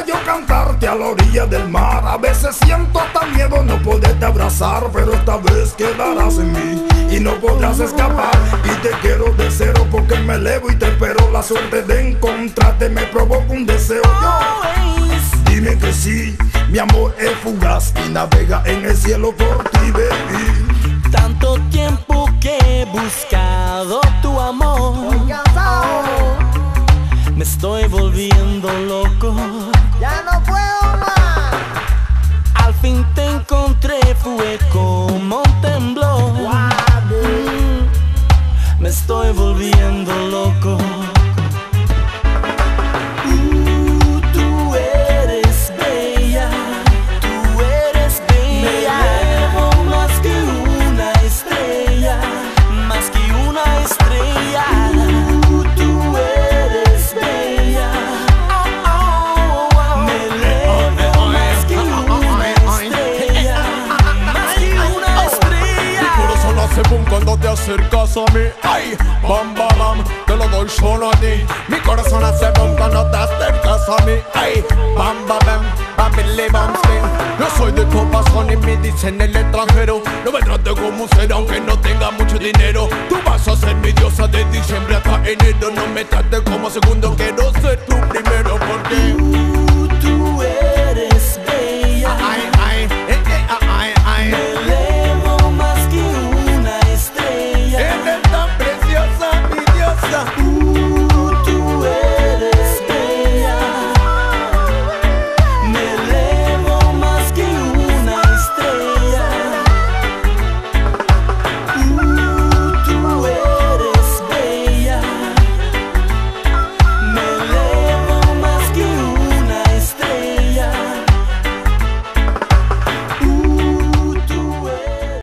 quisiera yo cantarte a la orilla del mar. A veces siento hasta miedo no poderte abrazar, pero esta vez quedarás en mí y no podrás escapar. Y te quiero de cero porque me elevo y te espero. La suerte de encontrarte me provoca un deseo. Dime que sí, mi amor es fugaz y navega en el cielo por ti, baby. Tanto tiempo que he buscado tu amor, me estoy volviendo loco, ya no puedo más. Al fin te encontré, fue como un temblor. Me estoy volviendo loco. Cuando te acercas a mí, ay, bam, bam, bam, te lo doy solo a ti. Mi corazón hace boom cuando te acercas a mí, ay, bam, bam, bam, bam, bam, bam. Yo soy de compasión y me dicen el extranjero. No me trate como un ser aunque no tenga mucho dinero. Tú vas a ser mi diosa de diciembre hasta enero. No me trates como segundo, quiero